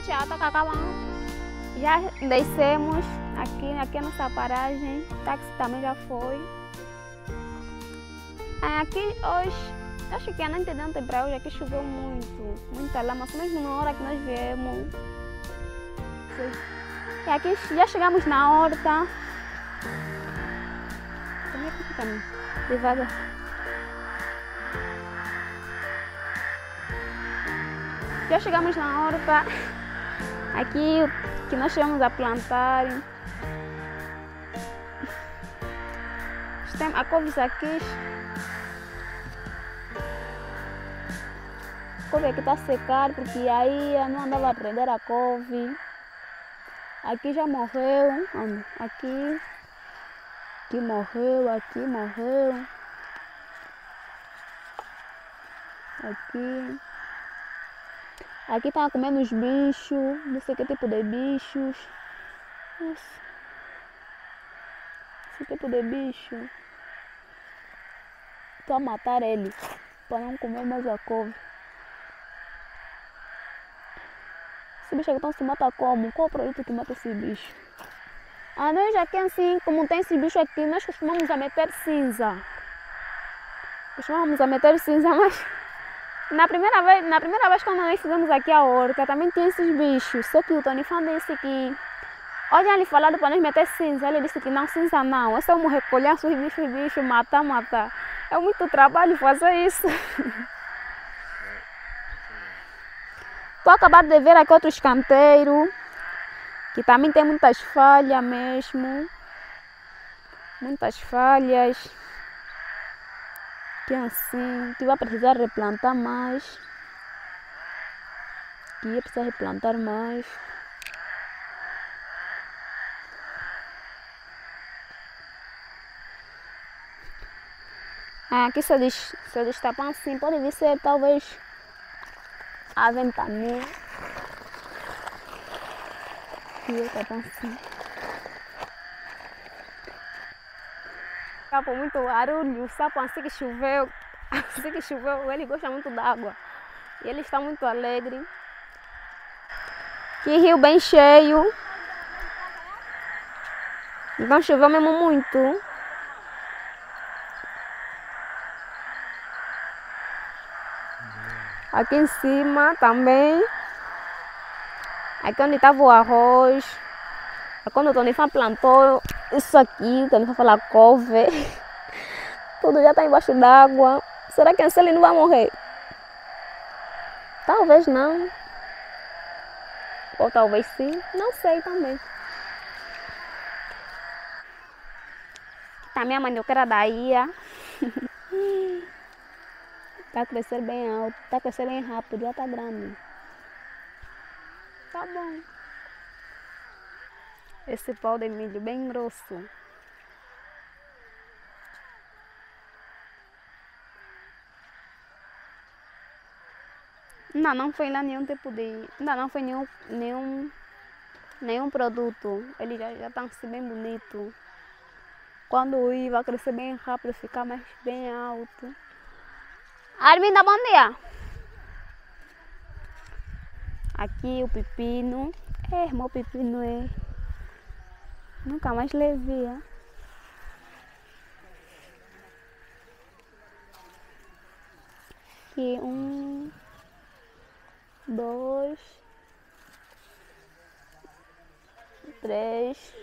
Santiago, Tacacalã. Já descemos aqui nessa paragem, o táxi também já foi. Aqui hoje, acho que a noite de ontem para hoje aqui choveu muito, muita lama, mesmo na hora que nós viemos. E aqui já chegamos na horta. Como é que fica? Devagar. Já chegamos na horta, aqui que nós chegamos a plantar. A couve aqui. A couve aqui está a secar porque aí não andava a prender a couve. Aqui já morreu. Aqui morreu, aqui morreu. Aqui. Aqui estava comendo os bichos, não sei que tipo de bichos. Nossa. Esse tipo de bicho. Estou a matar ele, para não comer mais a couve. Esse bicho aqui então se mata como? Qual o produto que mata esse bicho? Ah, nós aqui assim, como tem esse bicho aqui, nós costumamos a meter cinza. Costumamos a meter cinza, mas... Na primeira vez quando nós chegamos aqui à horta, também tinha esses bichos, só que o Tony Fandense que... Olha, ele falou para nós meter cinza, ele disse que não, cinza não, é só eu recolher os bichos, matar. É muito trabalho fazer isso. Estou acabando de ver aqui outros canteiros, que também tem muitas falhas mesmo. Muitas falhas. Que assim, que vai precisar replantar mais. Que ia precisar replantar mais. Aqui se eu destapar assim, pode ser talvez a ventania. Que eu tapar assim. Sapo muito barulho, o sapo assim que choveu, ele gosta muito d'água. E ele está muito alegre. Que rio bem cheio. Então choveu mesmo muito. Aqui em cima também. Aqui onde estava o arroz. Quando o Tony Phong plantou isso aqui, o Tony Phong falou couve, tudo já está embaixo d'água. Será que a Celine não vai morrer? Talvez não. Ou talvez sim, não sei também. Tá minha mandioqueira daí. Tá crescendo bem alto, tá crescendo bem rápido, já tá grande. Tá bom. Esse pau de milho bem grosso. Não foi lá nenhum tipo de... Não foi nenhum produto. Ele já está assim bem bonito. Quando o Ivan vai crescer bem rápido, ficar mais bem alto. Arminda, bom dia! Aqui o pepino. É, irmão, o pepino é... Nunca mais levia. Aqui, 1, 2, 3.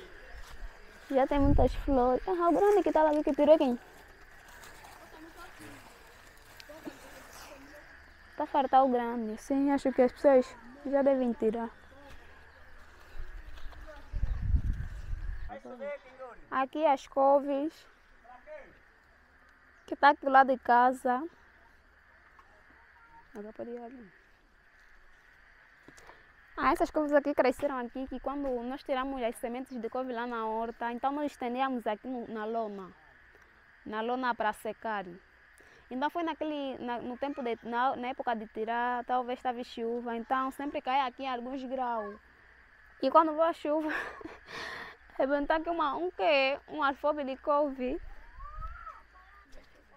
Já tem muitas flores. Ah, o grande que estava ali que tirou quem? Tá fartar o grande. Sim, acho que as pessoas já devem tirar. Aqui as couves que está aqui do lado de casa. Essas couves aqui cresceram aqui, que quando nós tiramos as sementes de couve lá na horta, então nós estendíamos aqui na lona para secar. Então foi na época de tirar, talvez estava chuva, então sempre cai aqui alguns graus. E quando vou a chuva rebentar aqui um alfobre de couve.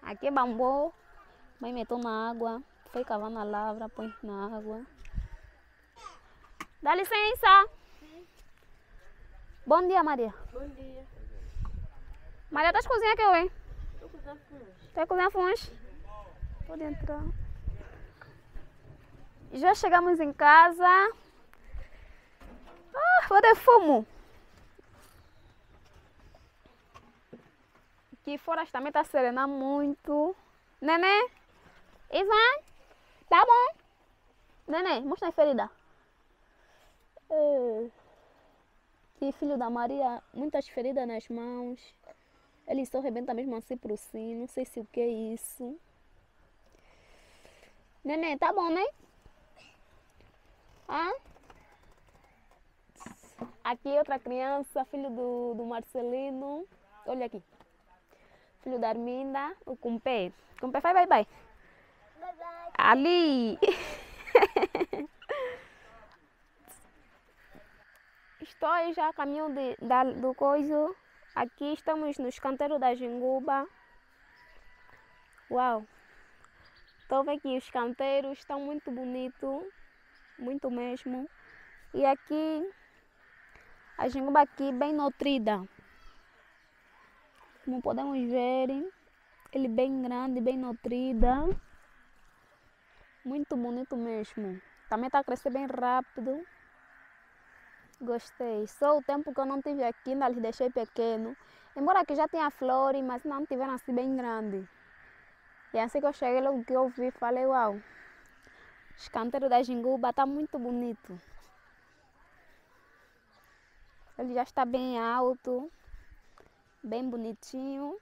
Aqui é bambu. Mãe meteu na água. Foi cavando a lavra, põe na água. Dá licença. Bom dia, Maria. Bom dia. Maria, tá cozinhando aqui, hein? Tô cozinhando funge. Tá cozinhando funge? Pode entrar. Já chegamos em casa. Ah, vou de fumo. Que fora também tá serenar muito. Nenê? Ivan? Tá bom? Nenê, mostra a ferida. Que filho da Maria, muitas feridas nas mãos. Ele só arrebenta mesmo assim pro sim. Não sei se o que é isso. Nenê, tá bom, né? Ah? Aqui outra criança, filho do Marcelino. Olha aqui. Filho da Arminda, o Cumpê. Cumpê, vai, vai, vai. Ali! Estou já a caminho do coiso. Aqui estamos nos canteiros da Jinguba. Uau! Estou vendo que os canteiros estão muito bonitos. Muito mesmo. E aqui, a Jinguba aqui bem nutrida. Como podemos ver, ele bem grande, bem nutrida. Muito bonito mesmo. Também está a crescer bem rápido. Gostei. Só o tempo que eu não estive aqui, ainda lhes deixei pequeno. Embora aqui já tenha flores, mas não tiveram assim bem grande. E assim que eu cheguei, logo que eu vi, falei, uau. Os canteiros da Jinguba estão muito bonito. Ele já está bem alto. Bem bonitinho.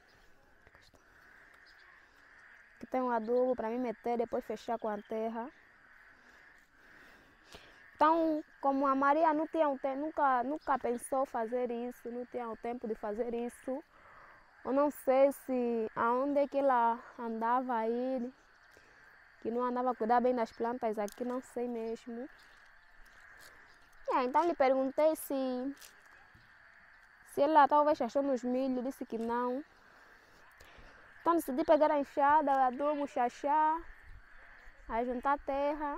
Aqui tem um adubo para mim meter, depois fechar com a terra. Então, como a Maria não tinha nunca pensou fazer isso, não tinha o tempo de fazer isso, eu não sei se aonde é que ela andava aí, que não andava a cuidar bem das plantas aqui, não sei mesmo. É, então lhe perguntei se ela talvez achou nos milho, disse que não. Então decidi pegar a enxada, o adubo, o xaxá, a juntar terra.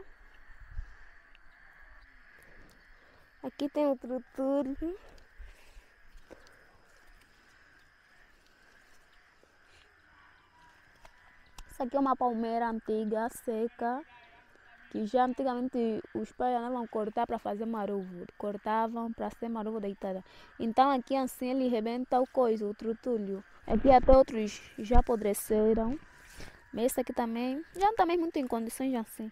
Aqui tem o tutor. Isso aqui é uma palmeira antiga, seca, que já antigamente os pais andavam a cortar para fazer maruvo. Cortavam para ser maruvo deitada. Então aqui assim ele rebenta o coiso, o trutulho. Aqui até outros já apodreceram. Mas esse aqui também, já não está mesmo muito em condições assim.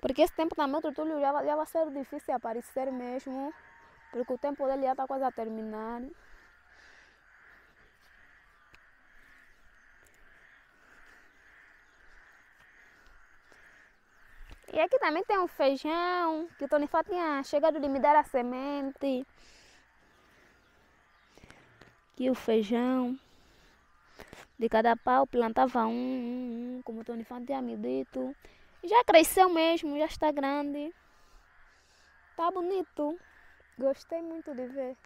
Porque esse tempo também o trutulho já vai ser difícil aparecer mesmo, porque o tempo dele já está quase a terminar. E aqui também tem um feijão, que o Tony Phong tinha chegado de me dar a semente. Aqui o feijão, de cada pau plantava um, como o Tony Phong tinha me dito. Já cresceu mesmo, já está grande. Tá bonito. Gostei muito de ver.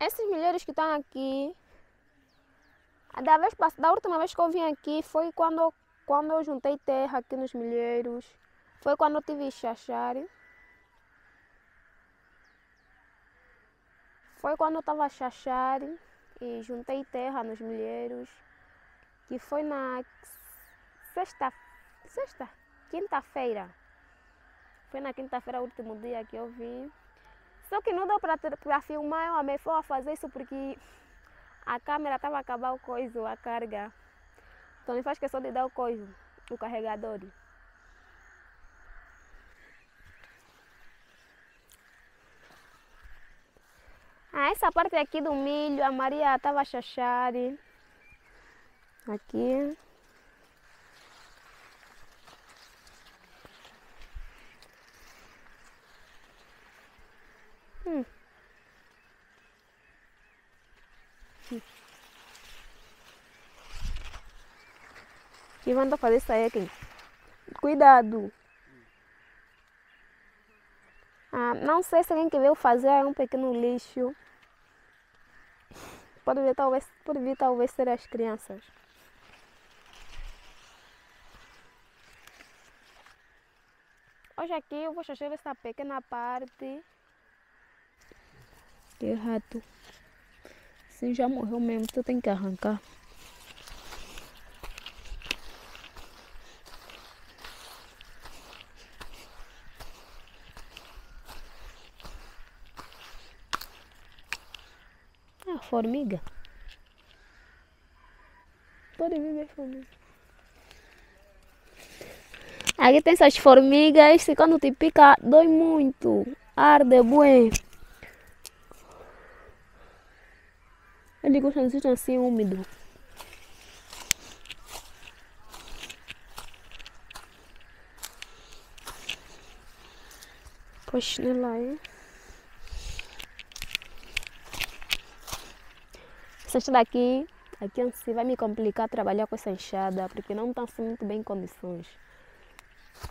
Esses milheiros que estão aqui, da última vez que eu vim aqui foi quando eu juntei terra aqui nos milheiros. Foi quando eu tive xaxari. Foi quando eu estava xaxari e juntei terra nos milheiros. Que foi na quinta-feira. Foi na quinta-feira, o último dia que eu vim. Só que não deu para filmar, eu amei foi a fazer isso porque a câmera estava a acabar o coiso, a carga. Então me faz questão de dar o coiso, o carregador. Ah, essa parte aqui do milho, a Maria estava xaxari. Aqui. Ivan tá fazendo isso aí aqui. Cuidado. Não sei se alguém que veio fazer um pequeno lixo. Pode vir talvez ser as crianças. Hoje aqui eu vou fazer essa pequena parte. Que rato. Assim já morreu mesmo, tu tem que arrancar. Ah, formiga. Pode vir ver formiga. Aqui tem essas formigas, e quando te pica, dói muito. Arde, bué. Eles gostam de estar assim, úmido. Com a chinela aí. Essas daqui, aqui assim, vai me complicar trabalhar com essa enxada, porque não estão assim, muito bem em condições.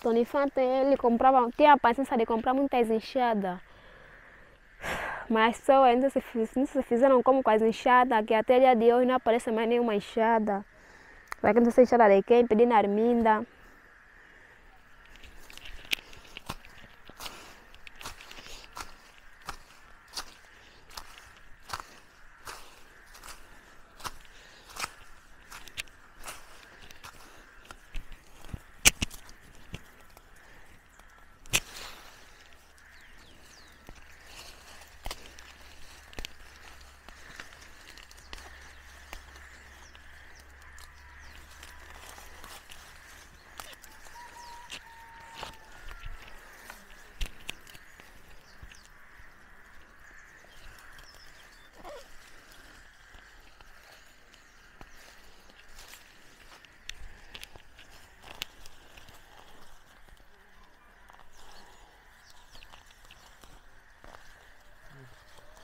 Tony Fandense, ele comprava, tinha a paciência de comprar muitas enxadas. Mas só ainda se fizeram como com as enxadas, que até dia de hoje não aparece mais nenhuma enxada. Vai que não sei enxada de quem, pedindo a Arminda.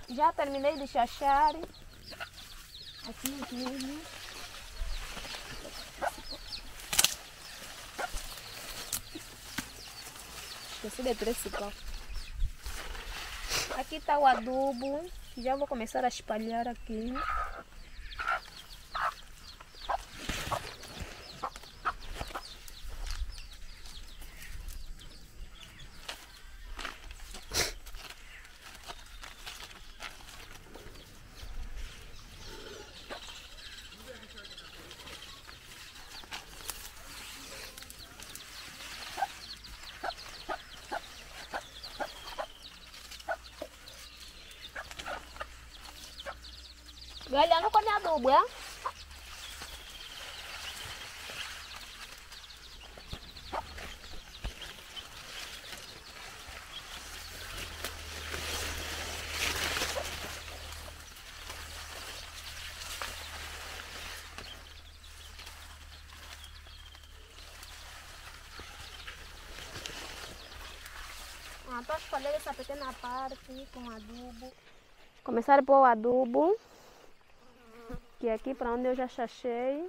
Já terminei de chachar aqui mesmo. Esqueci de tirar esse copo. Aqui está o adubo. Já vou começar a espalhar aqui. Galera, não come adubo, é? Ah, tô escolhendo essa pequena parte com adubo. Começar a pôr o adubo. Que aqui para onde eu já chachei.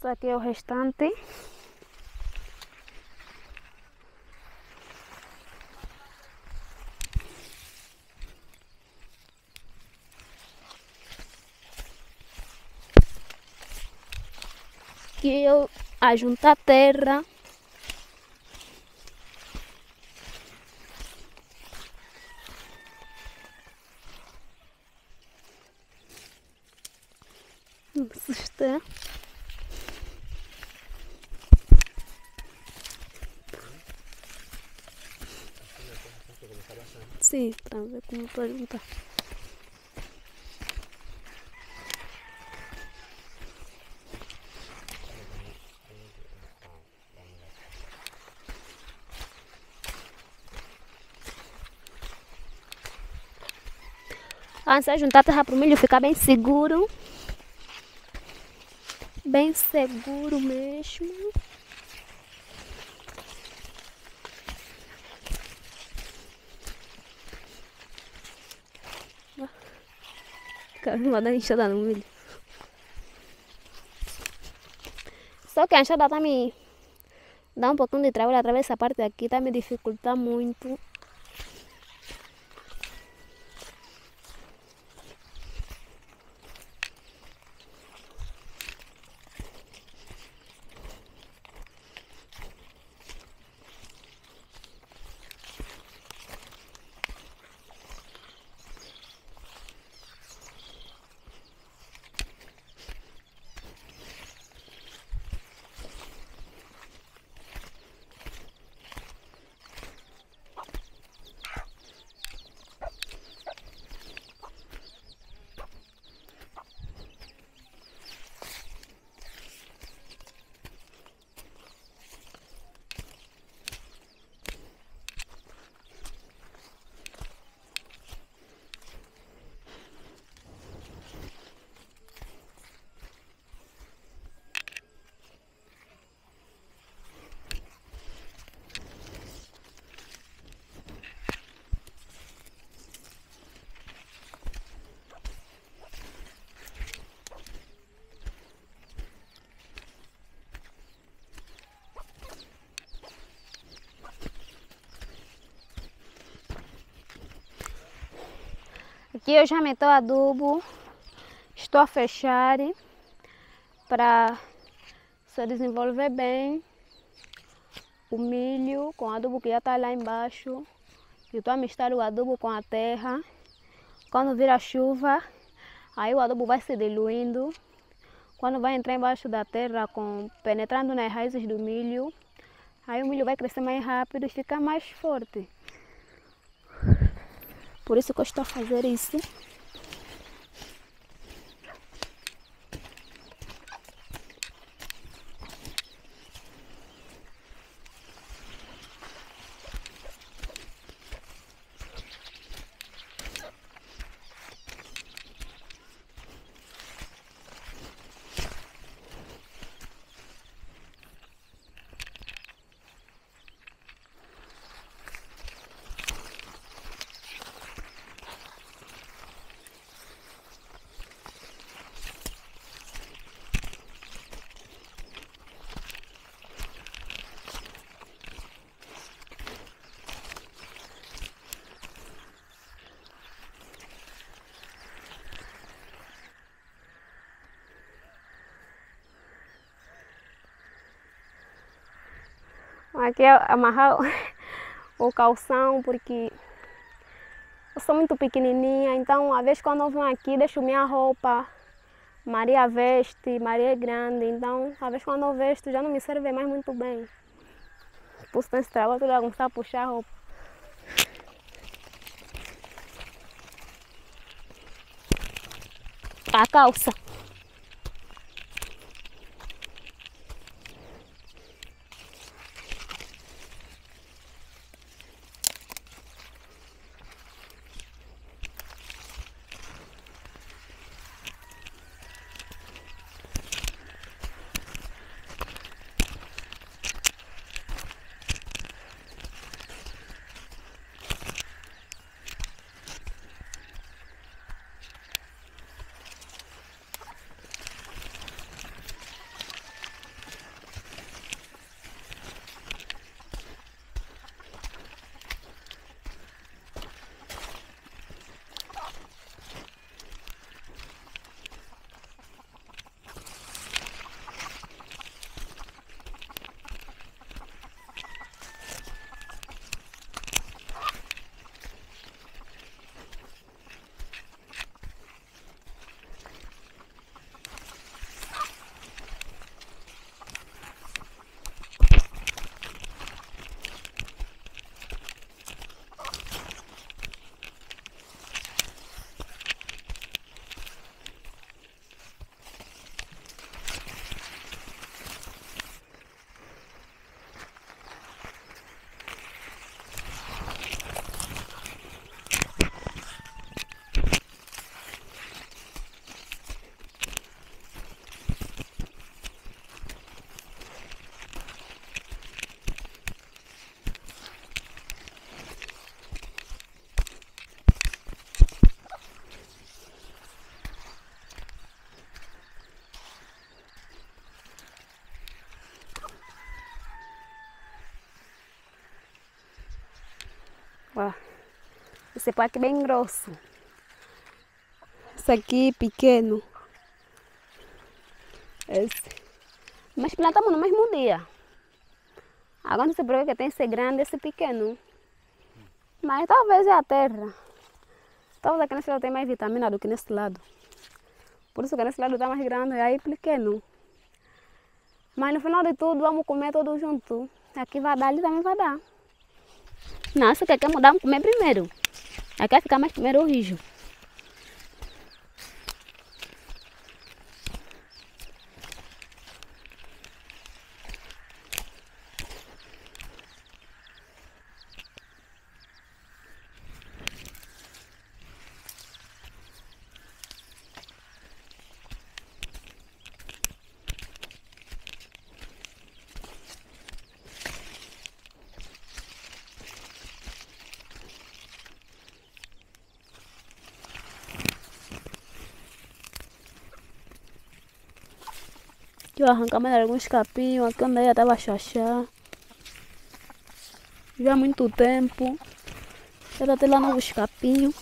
Isso aqui é o restante. Que eu ajunto a terra. Não assusta. Sim, para ver como estou a juntar. Antes de juntar a terra para o milho ficar bem seguro. Bem seguro mesmo. Caramba, lá da enxada no milho. Só que a enxada tá me dá um pouquinho de trabalho através dessa parte aqui, tá me dificultando muito. Aqui eu já meto o adubo, estou a fechar para se desenvolver bem o milho com o adubo que já está lá embaixo. Eu estou a misturar o adubo com a terra. Quando vir a chuva, aí o adubo vai se diluindo. Quando vai entrar embaixo da terra, penetrando nas raízes do milho, aí o milho vai crescer mais rápido e ficar mais forte. Por isso que eu estou a fazer isso. Aqui é amarrar o calção, porque eu sou muito pequenininha, então a vez quando eu venho aqui deixo minha roupa. Maria veste, Maria é grande, então a vez quando eu vesto já não me serve mais muito bem. Por isso nesse trabalho eu vou começar a puxar a roupa. A calça. pó. Esse pó aqui é bem grosso. Esse aqui é pequeno. Esse. Mas plantamos no mesmo dia. Agora não sei por que tem esse grande e esse pequeno. Mas talvez é a terra. Talvez aqui nesse lado tem mais vitamina do que nesse lado. Por isso que nesse lado está mais grande e aí pequeno. Mas no final de tudo vamos comer tudo junto. Aqui vai dar, ali também vai dar. Não, se quer mudar, vamos comer primeiro. Aqui vai ficar mais primeiro o rijo. Eu arrancar mais alguns capinhos, aqui onde eu estava chachá. Já há muito tempo. Eu estou lá novos capinhos.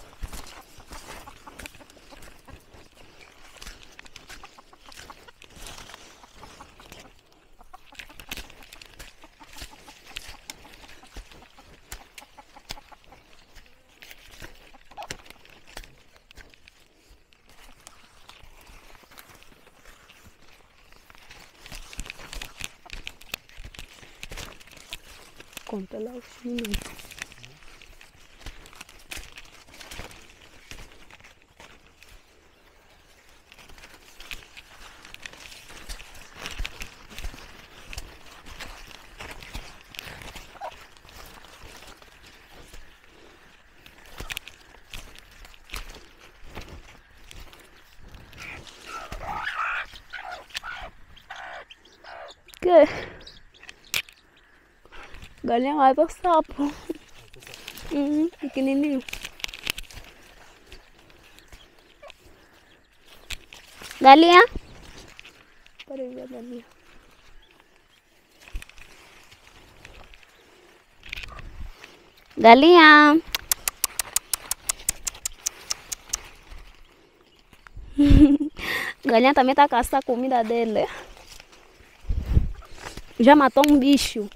Conta lá os minutos. Que? Galinha vai pro sapo. Pequenininho. Galinha? Para aí, galinha. Galinha. Galinha também tá caçando a comida dele. Já matou um bicho.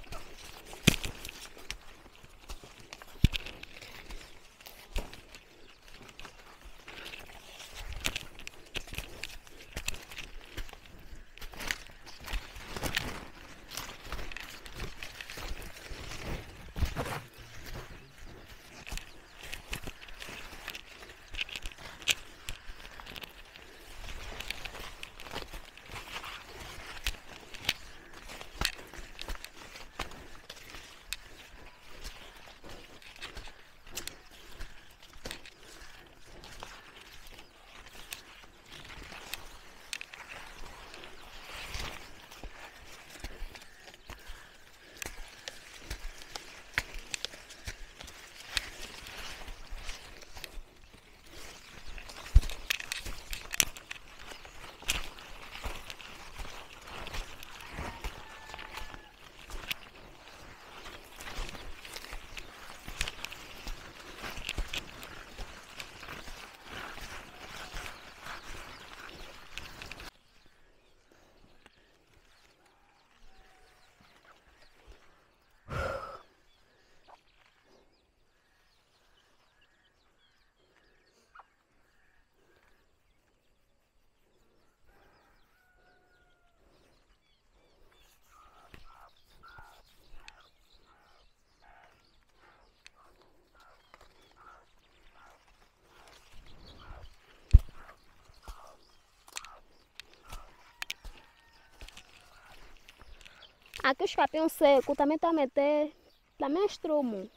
Aqui os capinhos secos também tá a meter, também é estrumo.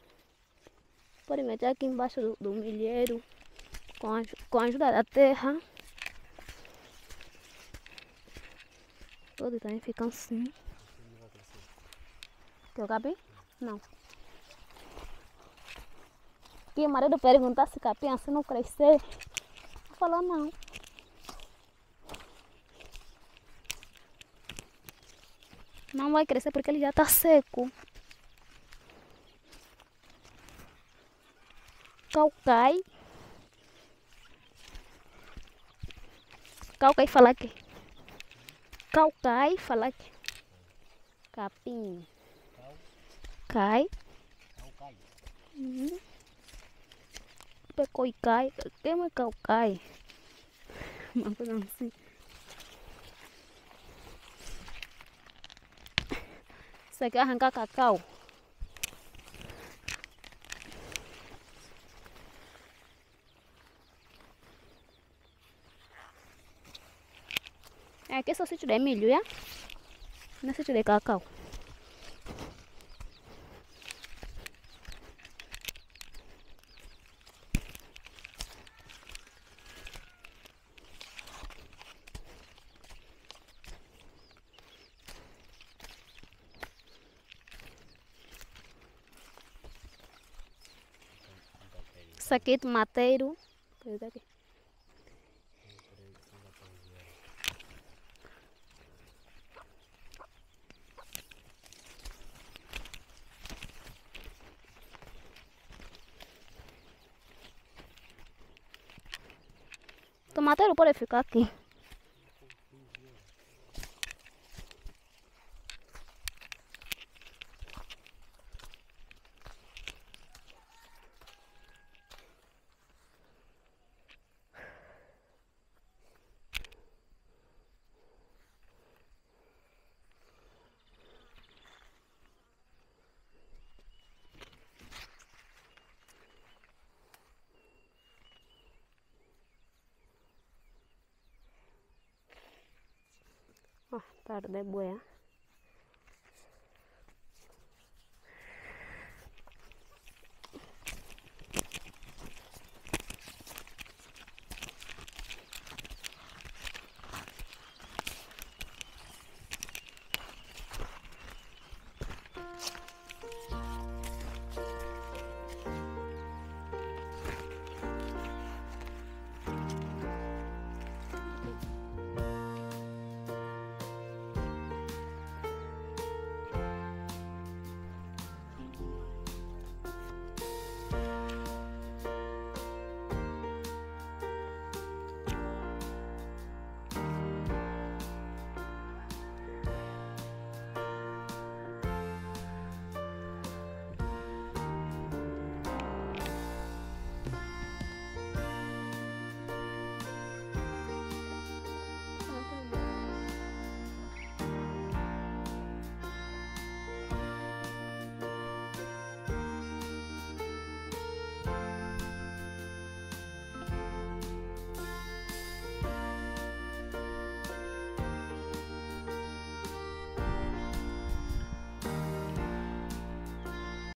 Pode meter aqui embaixo do milheiro, com a ajuda da terra. Todos também ficam assim. Teu capim? Não. E o marido perguntar se capim assim não crescer. Não falou não. Não vai crescer porque ele já está seco. Calcai, falar aqui. Capim. Calcai. Pecoicai. Que é calcai? Uma coisa assim. Isso aqui é arrancar cacau. Aqui é só sítio de milho, é? Não é sítio de cacau. Isso aqui é tomateiro. Tomateiro pode ficar aqui. Tarde boa.